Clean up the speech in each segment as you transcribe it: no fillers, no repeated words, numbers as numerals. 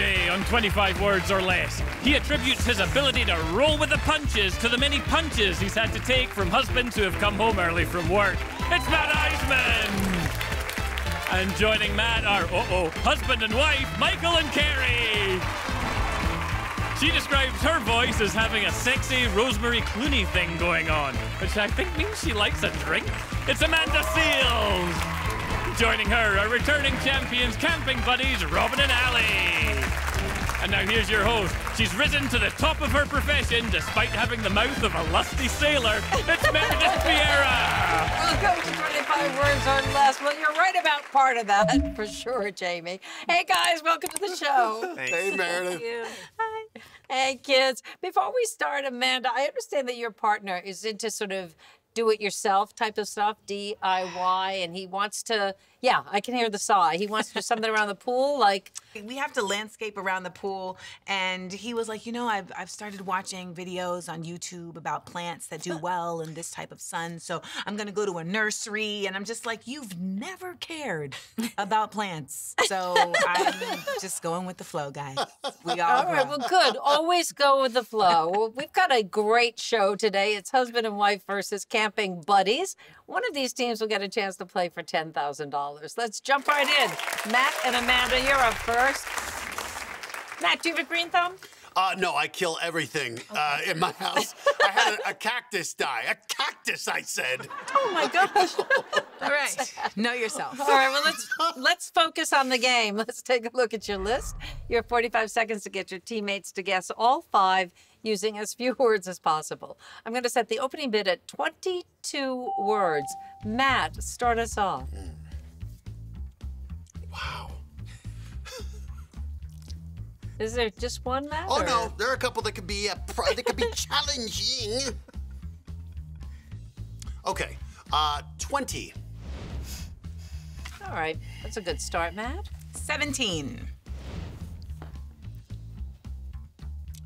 Today on 25 Words or Less, he attributes his ability to roll with the punches to the many punches he's had to take from husbands who have come home early from work. It's Matt Iseman! And joining Matt are, husband and wife, Michael and Carrie. She describes her voice as having a sexy Rosemary Clooney thing going on, which I think means she likes a drink. It's Amanda Seales! Joining her are returning champions, camping buddies, Robin and Allie. And now here's your host. She's risen to the top of her profession despite having the mouth of a lusty sailor. It's Meredith Vieira. Welcome to 25 Words or Less. Well, you're right about part of that, for sure, Jamie. Hey, guys, welcome to the show. Thanks. Hey, Meredith. Thank you. Hi. Hey, kids. Before we start, Amanda, I understand that your partner is into sort of do-it-yourself type of stuff, DIY, and he wants to, yeah, I can hear the sigh. He wants to do something around the pool, like... We have to landscape around the pool, and he was like, you know, I've started watching videos on YouTube about plants that do well in this type of sun, so I'm gonna go to a nursery, and I'm just like, you've never cared about plants. So I'm just going with the flow, guys. We all right, well, good. Always go with the flow. We've got a great show today. It's husband and wife versus camping buddies. One of these teams will get a chance to play for $10,000. Let's jump right in. Matt and Amanda, you're up first. Matt, do you have a green thumb? No, I kill everything in my house. I had a cactus die. A cactus, I said. Oh, my gosh. All right. Know yourself. All right, well, let's focus on the game. Let's take a look at your list. You have 45 seconds to get your teammates to guess all five using as few words as possible. I'm going to set the opening bid at 22 words. Matt, start us off. Wow. Is there just one, Matt? Oh, no. There are a couple that could be, that could be challenging. Okay. 20. All right. That's a good start, Matt. 17.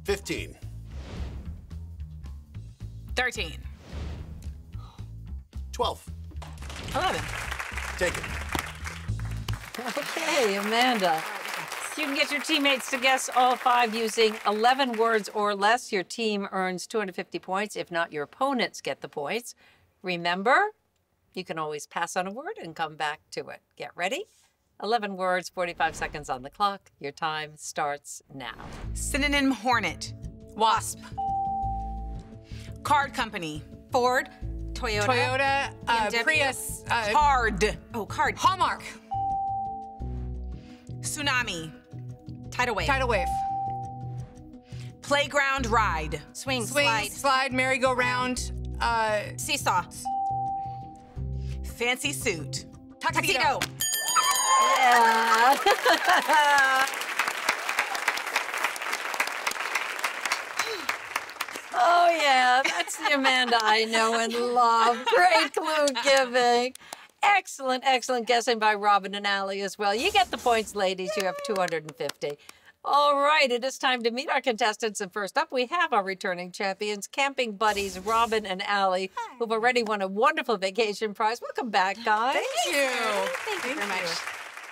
15. 13. 12. 11. Take it. Okay, Amanda. You can get your teammates to guess all five using 11 words or less. Your team earns 250 points. If not, your opponents get the points. Remember, you can always pass on a word and come back to it. Get ready? 11 words, 45 seconds on the clock. Your time starts now. Synonym: hornet, wasp. Card company. Ford. Toyota. Prius. Card. Oh, card. Hallmark. Tsunami. Tidal wave. Tidal wave. Playground ride. Swing. Swing. Slide. Merry-go-round. Seesaw. Fancy suit. Tuxedo. Yeah. Oh, yeah. That's the Amanda I know and love. Great clue giving. Excellent, excellent guessing by Robin and Allie as well. You get the points, ladies. You have 250. All right, it is time to meet our contestants. And first up, we have our returning champions, camping buddies, Robin and Allie, who've already won a wonderful vacation prize. Welcome back, guys. Thank you. Thank you very much.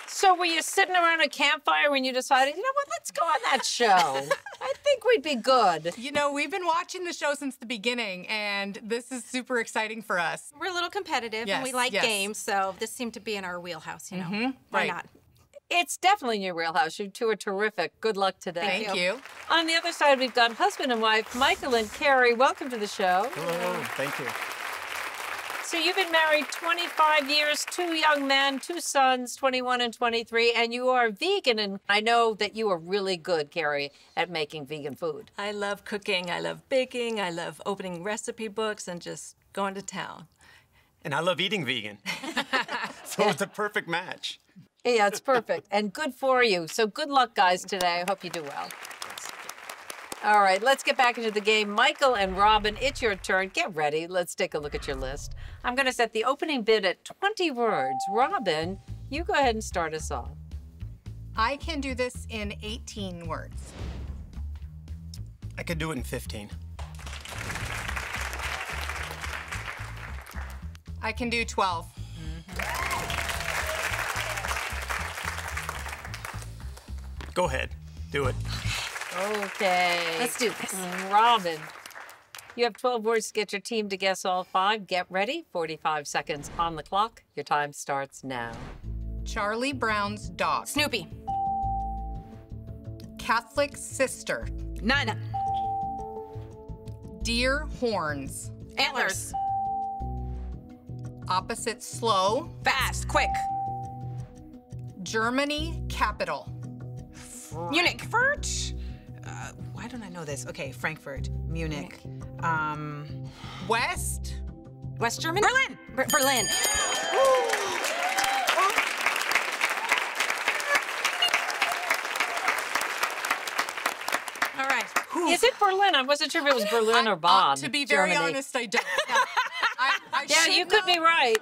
So were you sitting around a campfire when you decided, you know what, let's go on that show? I think we'd be good. You know, we've been watching the show since the beginning, and this is super exciting for us. We're a little competitive, yes, and we like games, so this seemed to be in our wheelhouse, you know. Why not? It's definitely in your wheelhouse. You two are terrific. Good luck today. Thank you. On the other side, we've got husband and wife, Michael and Carrie. Welcome to the show. Hello. Thank you. So you've been married 25 years, two young men, two sons, 21 and 23, and you are vegan. And I know that you are really good, Carrie, at making vegan food. I love cooking. I love baking. I love opening recipe books and just going to town. And I love eating vegan. So it's a perfect match. Yeah, it's perfect. And good for you. So good luck, guys, today. I hope you do well. All right, let's get back into the game. Michael and Robin, it's your turn. Get ready. Let's take a look at your list. I'm going to set the opening bid at 20 words. Robin, you go ahead and start us off. I can do this in 18 words. I could do it in 15. I can do 12. Go ahead. do it. Okay. Let's do this. Robin, you have 12 words to get your team to guess all five. Get ready. 45 seconds on the clock. Your time starts now. Charlie Brown's dog. Snoopy. Catholic sister. Nana. Deer horns. Antlers. Opposite slow. Fast, quick. Germany capital. Munich. Frankfurt? Why don't I know this? Okay, Frankfurt, Munich. West Germany? Berlin! Berlin. All right. Is it Berlin? I wasn't sure if it was Berlin or Bonn. To be very honest, I don't know. Yeah, you could be right.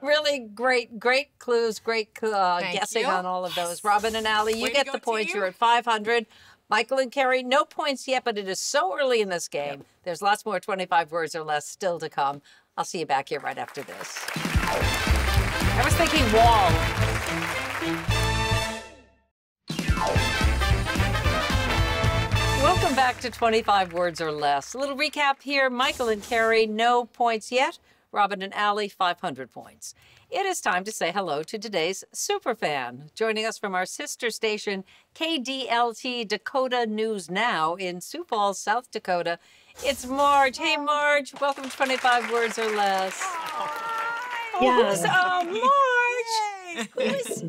Really great clues, guessing on all of those. Robin and Allie, you get the points. You're at 500. Michael and Carrie, no points yet, but it is so early in this game. Yep. There's lots more 25 words or less still to come. I'll see you back here right after this. I was thinking wall. Welcome back to 25 Words or Less. A little recap here. Michael and Carrie, no points yet. Robin and Allie, 500 points. It is time to say hello to today's superfan. Joining us from our sister station, KDLT Dakota News Now in Sioux Falls, South Dakota, it's Marge. Hey, Marge, welcome to 25 Words or Less. Oh, yes. Marge?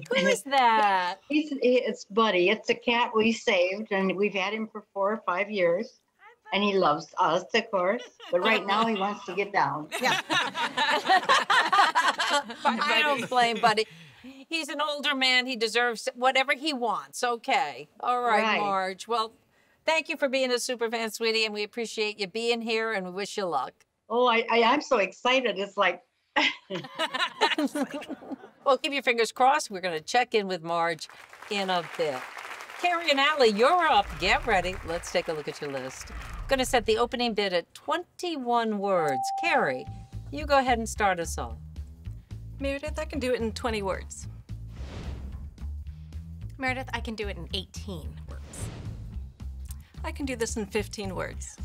Who is that? It's Buddy. It's a cat we saved, and we've had him for 4 or 5 years. And he loves us, of course. But right now, he wants to get down. Yeah. I don't blame Buddy. He's an older man. He deserves whatever he wants. Okay. All right, Marge. Well, thank you for being a super fan, sweetie. And we appreciate you being here. And we wish you luck. Oh, I'm so excited. It's like... Well, keep your fingers crossed. We're going to check in with Marge in a bit. Carrie and Allie, you're up. Get ready. Let's take a look at your list. I'm going to set the opening bid at 21 words. Carrie, you go ahead and start us all. Meredith, I can do it in 20 words. Meredith, I can do it in 18 words. I can do this in 15 words.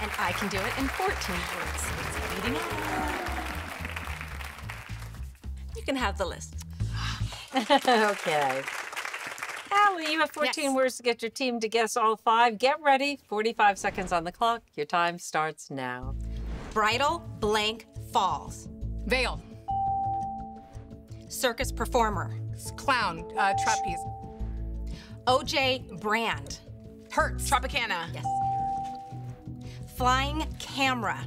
And I can do it in 14 words. It's beating up. You can have the list. Okay. Allie, you have 14 words to get your team to guess all five. Get ready. 45 seconds on the clock. Your time starts now. Bridal blank falls. Veil. Circus performer. Clown. Trapeze. OJ brand. Hertz. Tropicana. Yes. Flying camera.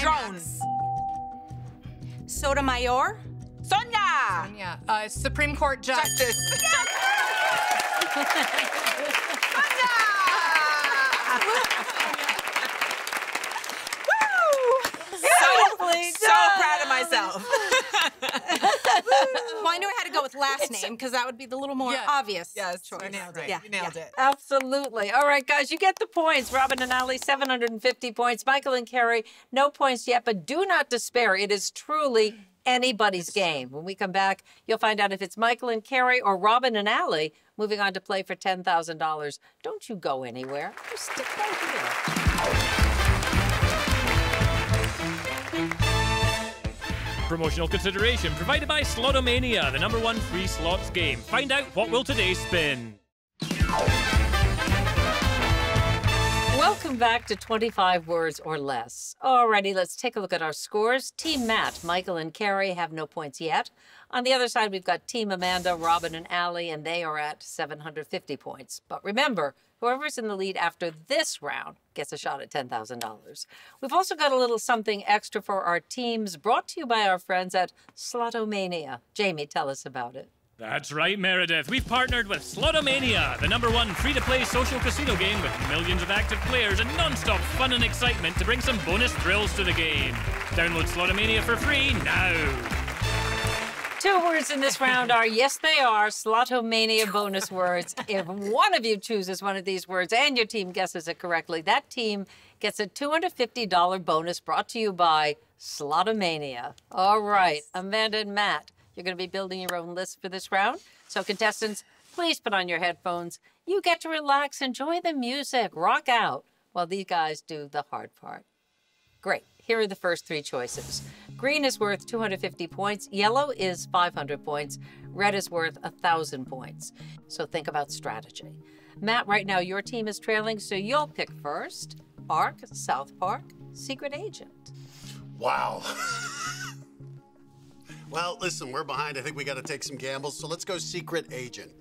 Drones. Sotomayor. Sonia! Supreme Court Justice. Sonia! Woo! So proud of myself. Well, I knew I had to go with last name because that would be the little more obvious choice. You nailed it. You nailed it. Absolutely. All right, guys, you get the points. Robin and Allie, 750 points. Michael and Carrie, no points yet, but do not despair. It is truly anybody's game. When we come back, you'll find out if it's Michael and Carrie or Robin and Allie moving on to play for $10,000. Don't you go anywhere. Just stick right here. Promotional consideration provided by Slotomania, the #1 free slots game. Find out what will today spin. Welcome back to 25 Words or Less. Alrighty, let's take a look at our scores. Team Matt, Michael and Carrie have no points yet. On the other side, we've got Team Amanda, Robin and Allie, and they are at 750 points. But remember, whoever's in the lead after this round gets a shot at $10,000. We've also got a little something extra for our teams, brought to you by our friends at Slotomania. Jamie, tell us about it. That's right, Meredith. We've partnered with Slotomania, the #1 free-to-play social casino game with millions of active players and non-stop fun and excitement to bring some bonus thrills to the game. Download Slotomania for free now. 2 words in this round are, yes, they are, Slotomania bonus words. If one of you chooses one of these words and your team guesses it correctly, that team gets a $250 bonus brought to you by Slotomania. All right, Amanda and Matt. You're going to be building your own list for this round. So contestants, Please put on your headphones. You get to relax, enjoy the music, rock out, while these guys do the hard part. Great. Here are the first three choices. Green is worth 250 points, yellow is 500 points, red is worth 1,000 points. So think about strategy. Matt, right now your team is trailing, so you'll pick first. Park, South Park, Secret Agent. Wow. Well, listen, we're behind. I think we got to take some gambles, so let's go Secret Agent.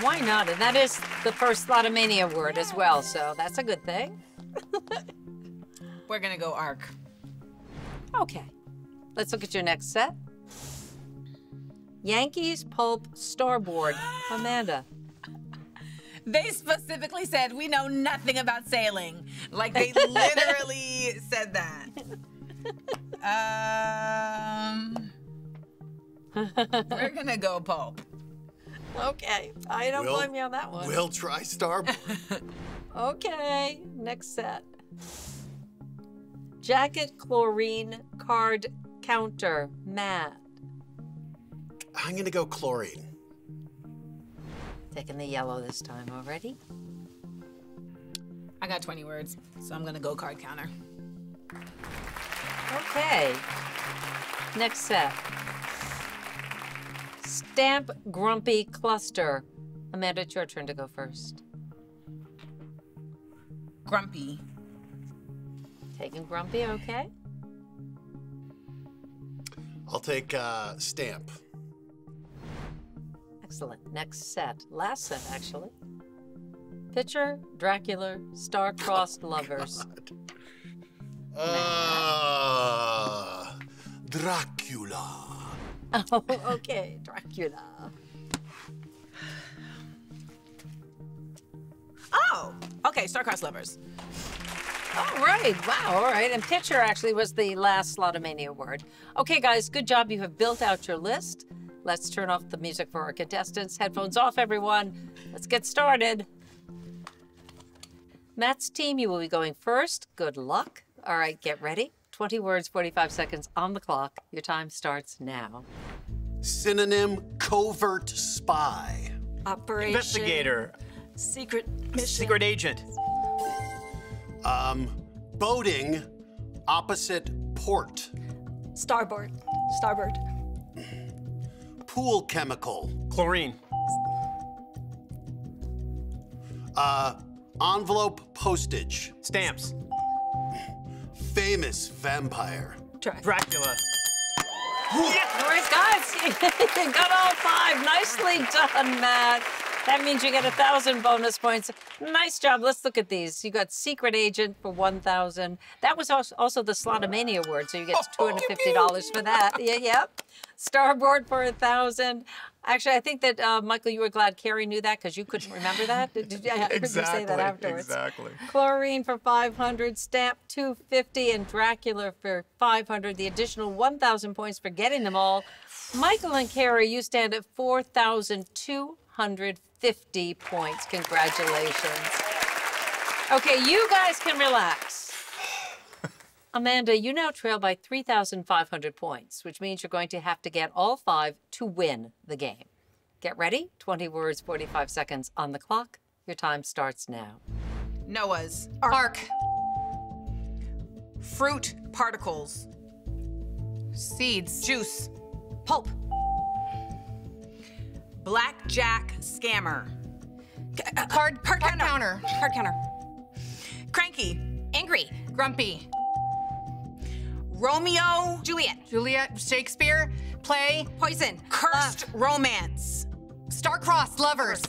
Why not? And that is the first Slotomania word as well, so that's a good thing. We're going to go ARC. Okay. Let's look at your next set. Yankees, Pulp, Starboard. Amanda. They specifically said, we know nothing about sailing. Like, they literally said that. We're going to go Pulp. Okay. I don't blame you on that one. We'll try Starboard. Okay. Next set. Jacket, chlorine, card, counter. Matt. I'm going to go chlorine. Taking the yellow this time already. I got 20 words, so I'm going to go card counter. Okay. Next set. Stamp, grumpy, cluster. Amanda, it's your turn to go first. Grumpy. Taking grumpy, okay. I'll take stamp. Excellent. Next set. Last set, actually. Pitcher, Dracula, star-crossed lovers. Dracula. Oh, okay. Dracula. Oh, okay. Star-crossed lovers. All right. Wow. All right. And pitcher actually was the last Slotomania word. Okay, guys, good job. You have built out your list. Let's turn off the music for our contestants. Headphones off, everyone. Let's get started. Matt's team, you will be going first. Good luck. All right, get ready. 20 words, 45 seconds on the clock. Your time starts now. Synonym, covert spy. Operation. Investigator. Secret mission. Secret agent. Boating, opposite port. Starboard. Starboard. Pool chemical. Chlorine. Envelope postage. Stamps. Famous vampire. Dracula. Yes! Nice guys, you got all five. Nicely done, Matt. That means you get 1,000 bonus points. Nice job. Let's look at these. You got Secret Agent for 1,000. That was also the Slotomania word, so you get $250 for that. Yeah, yeah. Starboard for 1,000. Actually, I think that, Michael, you were glad Carrie knew that because you couldn't remember that. Exactly, you say that afterwards. Exactly. Chlorine for 500, Stamp 250, and Dracula for 500. The additional 1,000 points for getting them all. Michael and Carrie, you stand at 4,250 points. Congratulations. Okay, you guys can relax. Amanda, you now trail by 3,500 points, which means you're going to have to get all five to win the game. Get ready. 20 words, 45 seconds on the clock. Your time starts now. Noah's. Ark. Fruit particles. Seeds. Juice. Pulp. Blackjack scammer. Card counter. Card counter. Cranky. Angry. Grumpy. Romeo. Juliet. Juliet. Shakespeare. Play. Poison. Cursed love. Romance. Star-crossed lovers.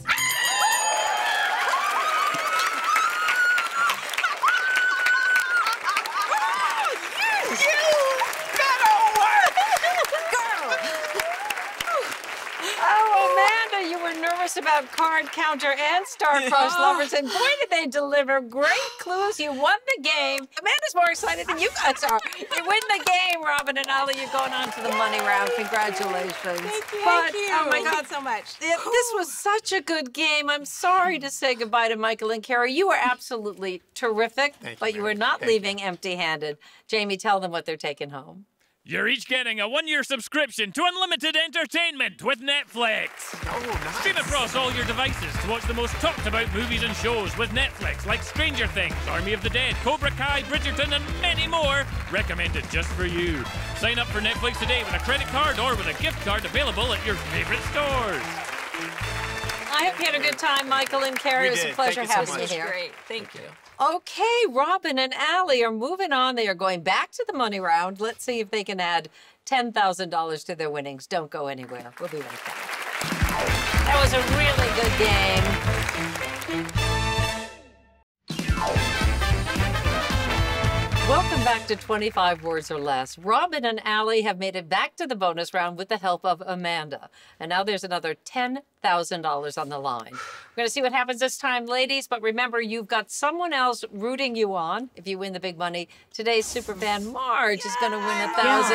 About card counter and star-crossed lovers, and boy did they deliver. Great clues. You won the game. Amanda's more excited than you guys are. You win the game, Robin and Allie. You're going on to the money round. Congratulations. Thank you. Oh my God, so much. This was such a good game. I'm sorry to say goodbye to Michael and Carrie. You were absolutely terrific, but you were not leaving empty-handed. Jamie, tell them what they're taking home. You're each getting a one-year subscription to unlimited entertainment with Netflix. Oh, nice. Stream across all your devices to watch the most talked-about movies and shows with Netflix, like Stranger Things, Army of the Dead, Cobra Kai, Bridgerton, and many more, recommended just for you. Sign up for Netflix today with a credit card or with a gift card available at your favorite stores. I hope you had a good time, Michael and Carrie. It was a pleasure having you here. Great. Thank you. Okay, Robin and Allie are moving on. They are going back to the money round. Let's see if they can add $10,000 to their winnings. Don't go anywhere. We'll be right back. That was a really good game. Welcome back to 25 Words or Less. Robin and Allie have made it back to the bonus round with the help of Amanda. And now there's another $10,000 on the line. We're going to see what happens this time, ladies, but remember, you've got someone else rooting you on if you win the big money. Today's superfan, Marge, is going to win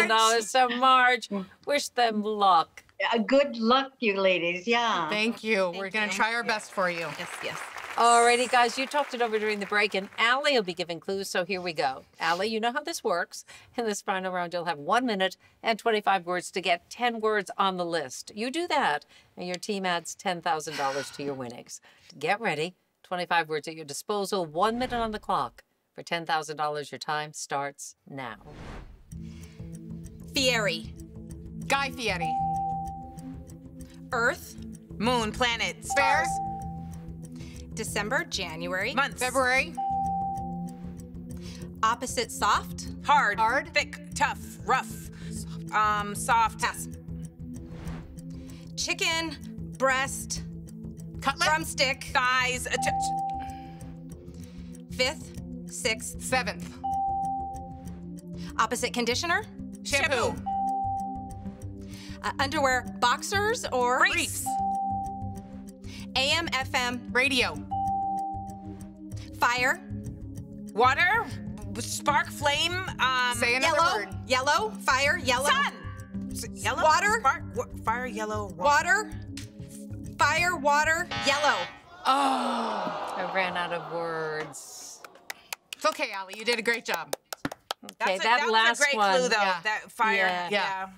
$1,000. So, Marge, wish them luck. Good luck, you ladies, yeah. Thank you. We're going to try our best for you. Yes, yes. All righty, guys, you talked it over during the break, and Allie will be giving clues, so here we go. Allie, you know how this works. In this final round, you'll have 1 minute and 25 words to get 10 words on the list. You do that, and your team adds $10,000 to your winnings. Get ready. 25 words at your disposal, 1 minute on the clock. For $10,000, your time starts now. Fieri. Guy Fieri. Earth. Moon, planet, stars. Bears. December, January. Months. February. Opposite, soft. Hard. Hard. Thick. Tough. Rough. Soft. Soft. Pass. Chicken. Breast. Cutlet. Drumstick. Thighs. Fifth. Sixth. Seventh. Opposite, conditioner. Shampoo. Underwear. Boxers or briefs. AM, FM. Radio. Fire. Water. Spark, flame. Say another word. Yellow. Fire. Yellow. Sun. Yellow. Water. Spark, fire. Yellow. Water. Fire. Water. Yellow. Oh. I ran out of words. It's okay, Allie. You did a great job. Okay, that was a great clue, though. Yeah. That fire. Yeah.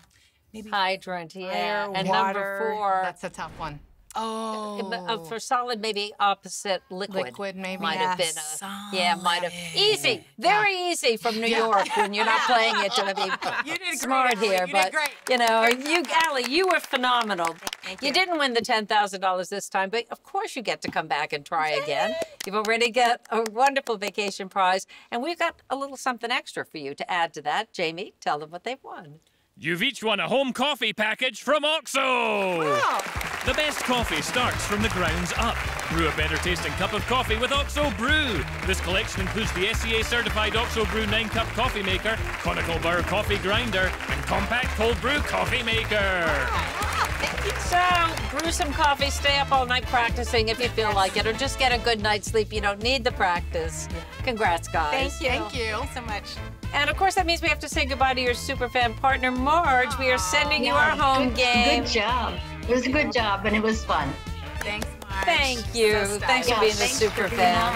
Maybe hydrant. Yeah. Fire, and water. Number four. That's a tough one. Oh, for solid, maybe opposite liquid. Liquid, maybe. Might have been solid. Easy, very easy from New York when you're not playing it. To be you did smart great, here, you but did great. You know, you, Allie, you were phenomenal. You didn't win the $10,000 this time, but of course you get to come back and try again. You've already got a wonderful vacation prize, and we've got a little something extra for you to add to that. Jamie, tell them what they've won. You've each won a home coffee package from OXO! Wow! The best coffee starts from the grounds up. Brew a better tasting cup of coffee with OXO Brew. This collection includes the SCA certified OXO Brew 9-cup coffee maker, conical burr coffee grinder, and compact cold brew coffee maker. Wow, thank you. So, brew some coffee, stay up all night practicing if you feel like it, or just get a good night's sleep. You don't need the practice. Congrats, guys. Thank you. Thank you. Thank you so much. And of course, that means we have to say goodbye to your superfan partner, Marge. Aww, we are sending you our home game. Good job. It was a good job, and it was fun. Thanks, Marge. Thank you. So thanks for being a superfan.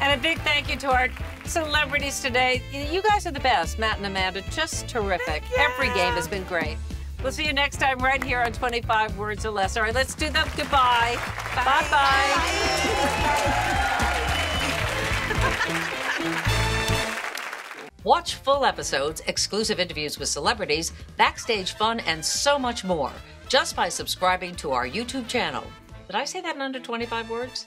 And a big thank you to our celebrities today. You guys are the best, Matt and Amanda. Just terrific. Every game has been great. We'll see you next time right here on 25 Words or Less. All right, let's do them. Goodbye. Bye-bye. Watch full episodes, exclusive interviews with celebrities, backstage fun, and so much more just by subscribing to our YouTube channel. Did I say that in under 25 words?